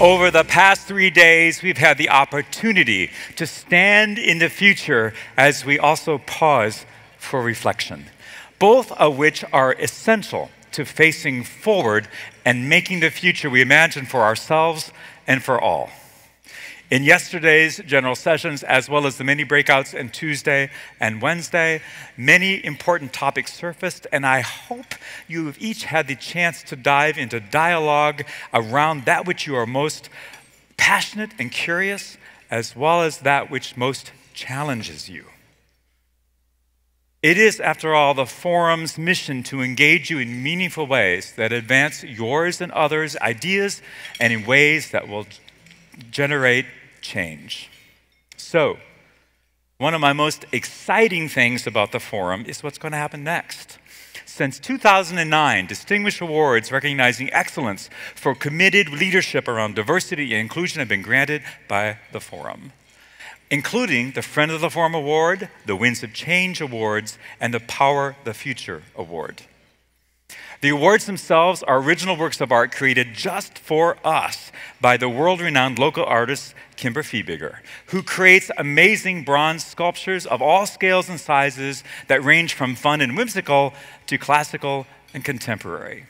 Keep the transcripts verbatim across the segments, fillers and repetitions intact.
Over the past three days, we've had the opportunity to stand in the future as we also pause for reflection, both of which are essential to facing forward and making the future we imagine for ourselves and for all. In yesterday's general sessions, as well as the many breakouts on Tuesday and Wednesday, many important topics surfaced, and I hope you have each had the chance to dive into dialogue around that which you are most passionate and curious, as well as that which most challenges you. It is, after all, the Forum's mission to engage you in meaningful ways that advance yours and others' ideas, and in ways that will generate change. So, one of my most exciting things about the Forum is what's going to happen next. Since two thousand nine, distinguished awards recognizing excellence for committed leadership around diversity and inclusion have been granted by the Forum, including the Friend of the Forum Award, the Winds of Change Awards, and the Power the Future Award. The awards themselves are original works of art created just for us by the world-renowned local artist Kimber Feebiger, who creates amazing bronze sculptures of all scales and sizes that range from fun and whimsical to classical and contemporary.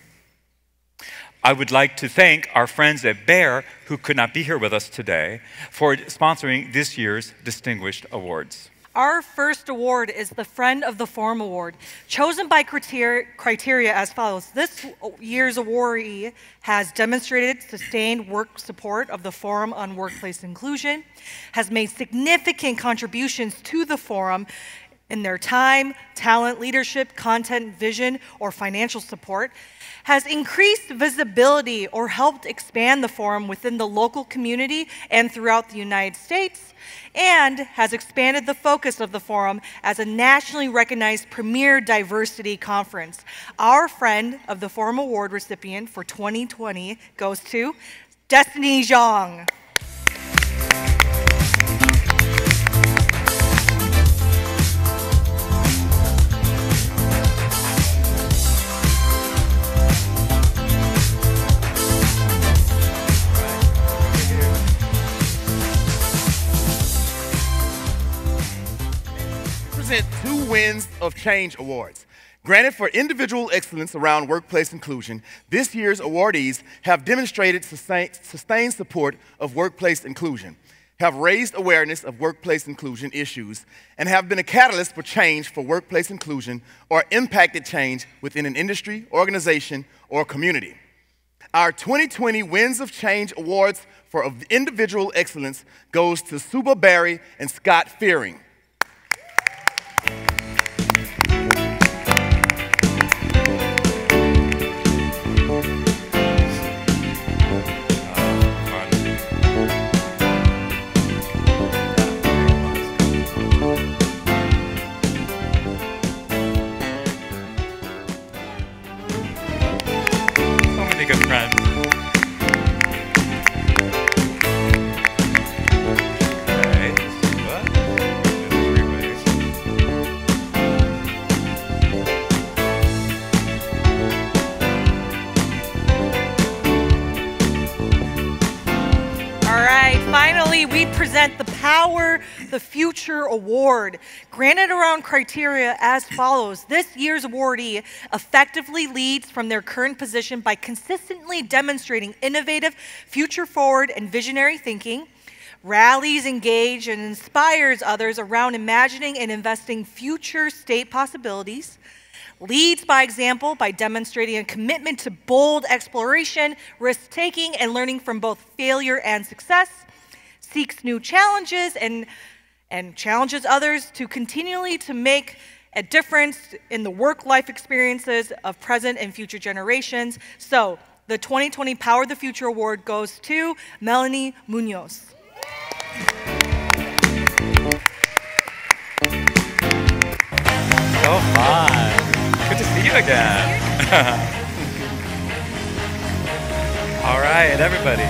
I would like to thank our friends at Bayer, who could not be here with us today, for sponsoring this year's Distinguished Awards. Our first award is the Friend of the Forum Award, chosen by criteria, criteria as follows. This year's awardee has demonstrated sustained work support of the Forum on Workplace Inclusion, has made significant contributions to the Forum in their time, talent, leadership, content, vision, or financial support, has increased visibility or helped expand the Forum within the local community and throughout the United States, and has expanded the focus of the Forum as a nationally recognized premier diversity conference. Our Friend of the Forum Award recipient for twenty twenty goes to Destiny Xiong. Two Winds of Change Awards. Granted for individual excellence around workplace inclusion, this year's awardees have demonstrated sustained support of workplace inclusion, have raised awareness of workplace inclusion issues, and have been a catalyst for change for workplace inclusion or impacted change within an industry, organization, or community. Our twenty twenty Winds of Change Awards for Individual Excellence goes to Subha Barry and Scott Fearing. The Power the Future Award, granted around criteria as follows. This year's awardee effectively leads from their current position by consistently demonstrating innovative, future-forward, and visionary thinking, rallies, engage, and inspires others around imagining and investing future state possibilities, leads by example by demonstrating a commitment to bold exploration, risk-taking, and learning from both failure and success, seeks new challenges and, and challenges others to continually to make a difference in the work-life experiences of present and future generations. So the twenty twenty Power the Future Award goes to Melanie Muñoz. So fun. Good to see you again. All right, everybody.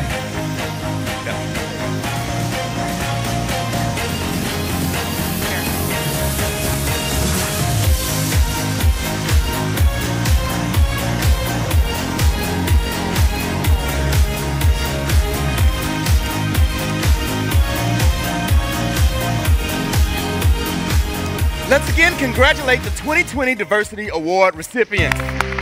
Let's again congratulate the twenty twenty Diversity Award recipients.